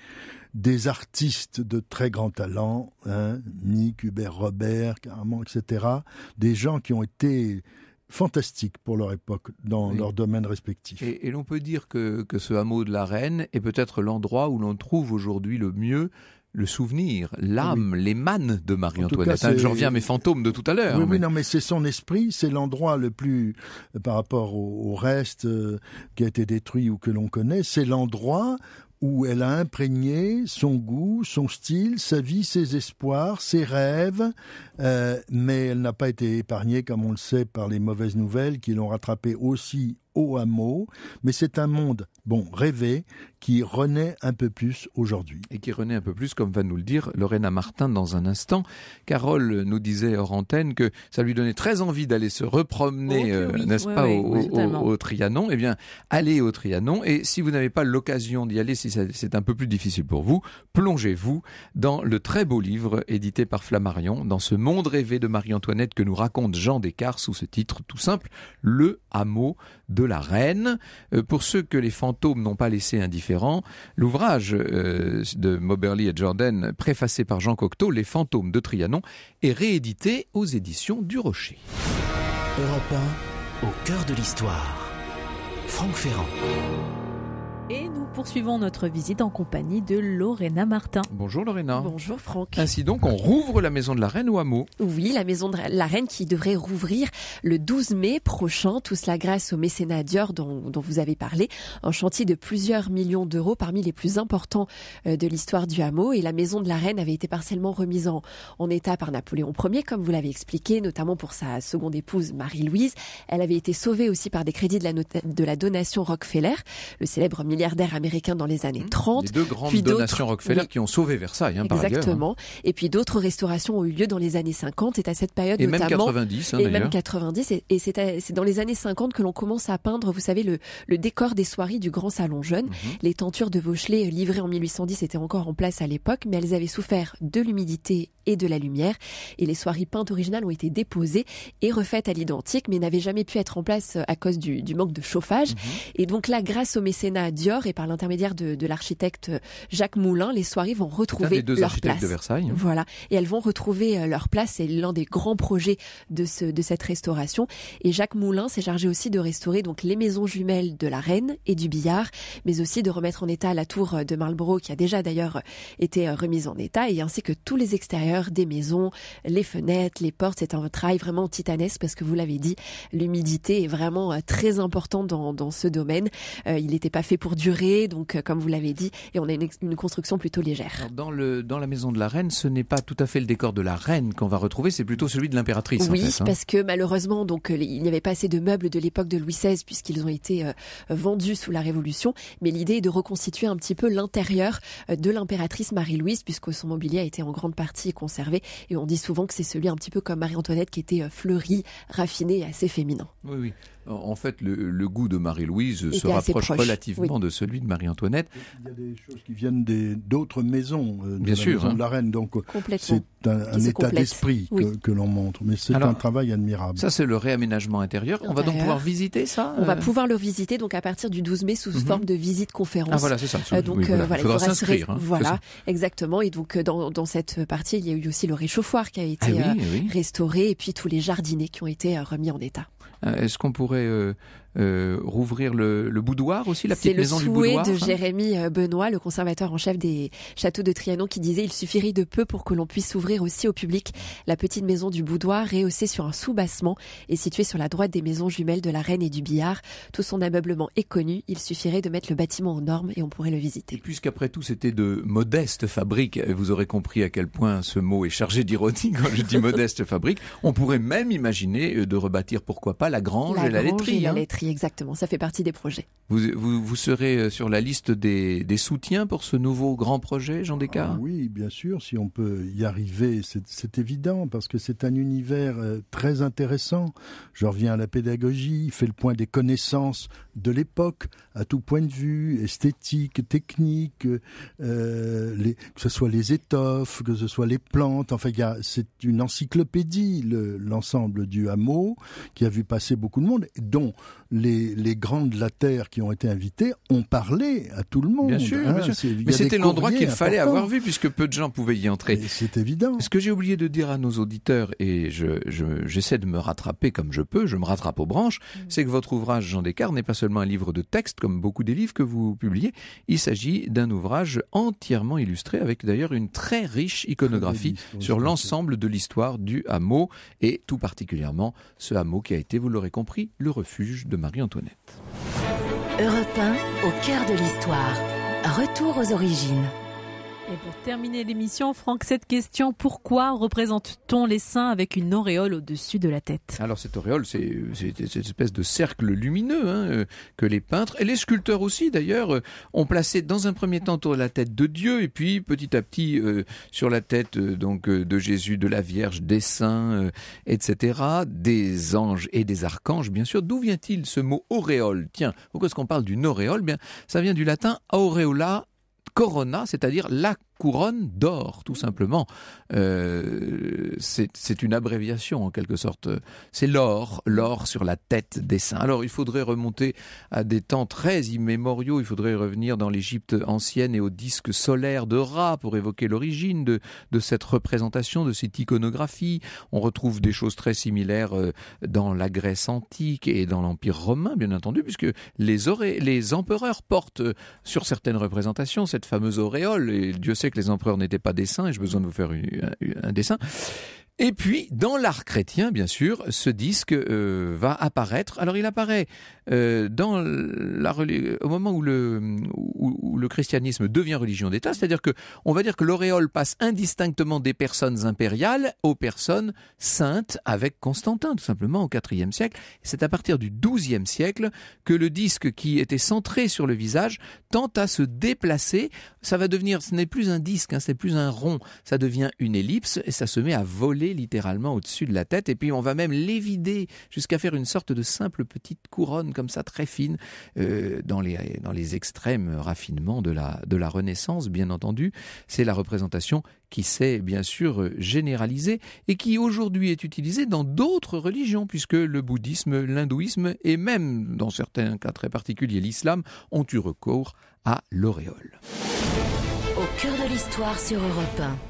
des artistes de très grand talent, hein, Mique, Hubert Robert, carrément, et cetera. Des gens qui ont été... fantastiques pour leur époque, dans oui. leurs domaines respectifs. Et, et l'on peut dire que, que ce hameau de la Reine est peut-être l'endroit où l'on trouve aujourd'hui le mieux le souvenir, l'âme, oui. les mânes de Marie-Antoinette. Hein, j'en reviens à mes fantômes de tout à l'heure. Oui, mais... oui, non, mais c'est son esprit, c'est l'endroit le plus, par rapport au, au reste euh, qui a été détruit ou que l'on connaît, c'est l'endroit où elle a imprégné son goût, son style, sa vie, ses espoirs, ses rêves, euh, mais elle n'a pas été épargnée, comme on le sait, par les mauvaises nouvelles qui l'ont rattrapée aussi au hameau, mais c'est un monde, bon, rêvé, qui renaît un peu plus aujourd'hui. Et qui renaît un peu plus, comme va nous le dire Lorena Martin dans un instant. Carole nous disait hors antenne que ça lui donnait très envie d'aller se repromener, oh, oui, euh, n'est-ce oui, pas, oui, oui, au, au, au Trianon. Eh bien, allez au Trianon, et si vous n'avez pas l'occasion d'y aller, si c'est un peu plus difficile pour vous, plongez-vous dans le très beau livre édité par Flammarion, dans ce monde rêvé de Marie-Antoinette que nous raconte Jean des Cars sous ce titre tout simple, Le hameau de la Reine. Euh, pour ceux que les fantômes n'ont pas laissé indifférents, l'ouvrage euh, de Moberly et Jourdain, préfacé par Jean Cocteau, Les fantômes de Trianon, est réédité aux éditions du Rocher. Europe un, au cœur de l'histoire. Franck Ferrand. Et nous poursuivons notre visite en compagnie de Lorena Martin. Bonjour Lorena. Bonjour Franck. Ainsi donc, on rouvre la maison de la reine au hameau. Oui, la maison de la reine qui devrait rouvrir le douze mai prochain. Tout cela grâce au mécénat Dior dont, dont vous avez parlé. Un chantier de plusieurs millions d'euros parmi les plus importants de l'histoire du hameau. Et la maison de la reine avait été partiellement remise en, en état par Napoléon premier, comme vous l'avez expliqué, notamment pour sa seconde épouse Marie-Louise. Elle avait été sauvée aussi par des crédits de la, de la donation Rockefeller, le célèbre milliardaire américain dans les années trente. Les deux grandes puis donations Rockefeller, oui, qui ont sauvé Versailles, hein, par ailleurs. Exactement. Et puis d'autres restaurations ont eu lieu dans les années cinquante, et à cette période et notamment... Même quatre-vingt-dix, hein, et même quatre-vingt-dix. Et, et c'est dans les années cinquante que l'on commence à peindre, vous savez, le, le décor des soirées du Grand Salon Jeune. Mm -hmm. Les tentures de Vauchelet, livrées en mille huit cent dix, étaient encore en place à l'époque, mais elles avaient souffert de l'humidité et de la lumière. Et les soirées peintes originales ont été déposées et refaites à l'identique, mais n'avaient jamais pu être en place à cause du, du manque de chauffage. Mm -hmm. Et donc là, grâce au mécénat Dior, et par l'intermédiaire de, de l'architecte Jacques Moulin, les soirées vont retrouver deux leur place. De Versailles. Voilà, et elles vont retrouver leur place. C'est l'un des grands projets de, ce, de cette restauration. Et Jacques Moulin s'est chargé aussi de restaurer donc les maisons jumelles de la Reine et du Billard, mais aussi de remettre en état la tour de Marlborough, qui a déjà d'ailleurs été remise en état, et ainsi que tous les extérieurs des maisons, les fenêtres, les portes. C'est un travail vraiment titanesque parce que vous l'avez dit, l'humidité est vraiment très importante dans, dans ce domaine. Euh, il n'était pas fait pour durer. Donc, euh, comme vous l'avez dit, et on a une, une construction plutôt légère. Dans, le, dans la maison de la reine, ce n'est pas tout à fait le décor de la reine qu'on va retrouver, c'est plutôt celui de l'impératrice. Oui, en fait, hein. Parce que malheureusement, donc, les, il n'y avait pas assez de meubles de l'époque de Louis seize, puisqu'ils ont été euh, vendus sous la Révolution. Mais l'idée est de reconstituer un petit peu l'intérieur euh, de l'impératrice Marie-Louise, puisque son mobilier a été en grande partie conservé. Et on dit souvent que c'est celui un petit peu comme Marie-Antoinette, qui était euh, fleuri, raffiné et assez féminin. Oui, oui. En fait, le, le goût de Marie-Louise se rapproche proche, relativement, oui, de celui de Marie-Antoinette. Il y a des choses qui viennent d'autres maisons, euh, de Bien la sûr, maison hein. de la Reine. Donc c'est un, un état d'esprit que, oui, que l'on montre. Mais c'est un travail admirable. Ça, c'est le réaménagement intérieur. intérieur. On va donc pouvoir visiter ça On euh... va pouvoir le visiter donc à partir du douze mai sous mm-hmm. forme de visite-conférence. Ah voilà, c'est ça. Euh, donc, oui, voilà. Euh, voilà, il faudra s'inscrire. Hein, voilà, exactement. Et donc dans, dans cette partie, il y a eu aussi le réchauffoir qui a été ah, oui, euh, oui. restauré, et puis tous les jardinets qui ont été euh, remis en état. Est-ce qu'on pourrait euh, euh, rouvrir le, le boudoir aussi, la petite maison du boudoir ? C'est le souhait de Jérémy Benoît, le conservateur en chef des châteaux de Trianon, qui disait « Il suffirait de peu pour que l'on puisse ouvrir aussi au public la petite maison du boudoir, rehaussée sur un soubassement et située sur la droite des maisons jumelles de la Reine et du Billard. Tout son ameublement est connu, il suffirait de mettre le bâtiment aux normes et on pourrait le visiter. » Puisqu'après tout, c'était de modeste fabrique, vous aurez compris à quel point ce mot est chargé d'ironie quand je dis « modeste fabrique », on pourrait même imaginer de rebâtir, pourquoi pas, la grange, la et, la grange laiterie, et la laiterie. La hein. laiterie, exactement. Ça fait partie des projets. Vous, vous, vous serez sur la liste des, des soutiens pour ce nouveau grand projet, Jean des Cars ? Ah, oui, bien sûr, si on peut y arriver, c'est évident, parce que c'est un univers très intéressant. Je reviens à la pédagogie, il fait le point des connaissances de l'époque, à tout point de vue, esthétique, technique, euh, les, que ce soit les étoffes, que ce soit les plantes, enfin, c'est une encyclopédie, l'ensemble le, du hameau, qui a vu passer beaucoup de monde, dont les, les grands de la terre qui ont été invités ont parlé à tout le monde. Bien sûr, hein, bien sûr. Mais c'était l'endroit qu'il fallait avoir vu, puisque peu de gens pouvaient y entrer. C'est évident. Ce que j'ai oublié de dire à nos auditeurs, et je, je, j'essaie de me rattraper comme je peux, je me rattrape aux branches, mmh. c'est que votre ouvrage, Jean des Cars, n'est pas seulement un livre de texte, comme beaucoup des livres que vous publiez, il s'agit d'un ouvrage entièrement illustré, avec d'ailleurs une très riche iconographie très sur l'ensemble de l'histoire du hameau, et tout particulièrement ce hameau qui a été, vous l'aurez compris, le refuge de Marie-Antoinette. Europe un, au cœur de l'histoire. Retour aux origines. Et pour terminer l'émission, Franck, cette question, pourquoi représente-t-on les saints avec une auréole au-dessus de la tête ? Alors cette auréole, c'est cette espèce de cercle lumineux hein, que les peintres, et les sculpteurs aussi d'ailleurs, ont placé dans un premier temps autour de la tête de Dieu, et puis petit à petit euh, sur la tête euh, donc, euh, de Jésus, de la Vierge, des saints, euh, et cetera, des anges et des archanges, bien sûr. D'où vient-il ce mot auréole ? Tiens, pourquoi est-ce qu'on parle d'une auréole ? Bien, ça vient du latin aureola, corona, c'est-à-dire la couronne d'or, tout simplement. Euh, c'est une abréviation, en quelque sorte. C'est l'or, l'or sur la tête des saints. Alors, il faudrait remonter à des temps très immémoriaux. Il faudrait revenir dans l'Égypte ancienne et au disque solaire de Ra pour évoquer l'origine de, de cette représentation, de cette iconographie. On retrouve des choses très similaires dans la Grèce antique et dans l'Empire romain, bien entendu, puisque les, oré les empereurs portent sur certaines représentations cette fameuse auréole. Et Dieu sait que les empereurs n'étaient pas des saints, et j'ai besoin de vous faire une, un, un dessin. Et puis, dans l'art chrétien, bien sûr, ce disque euh, va apparaître. Alors, il apparaît euh, dans la, au moment où le, où, où le christianisme devient religion d'État, c'est-à-dire que on va dire que l'auréole passe indistinctement des personnes impériales aux personnes saintes avec Constantin, tout simplement, au quatrième siècle. C'est à partir du douzième siècle que le disque qui était centré sur le visage tente à se déplacer. Ça va devenir, ce n'est plus un disque, hein, ce n'est plus un rond, ça devient une ellipse et ça se met à voler littéralement au-dessus de la tête, et puis on va même l'évider jusqu'à faire une sorte de simple petite couronne comme ça, très fine, euh, dans les, dans les extrêmes raffinements de la, de la Renaissance, bien entendu. C'est la représentation qui s'est bien sûr généralisée et qui aujourd'hui est utilisée dans d'autres religions, puisque le bouddhisme, l'hindouisme et même, dans certains cas très particuliers, l'islam, ont eu recours à l'auréole. Au cœur de l'histoire sur Europe un.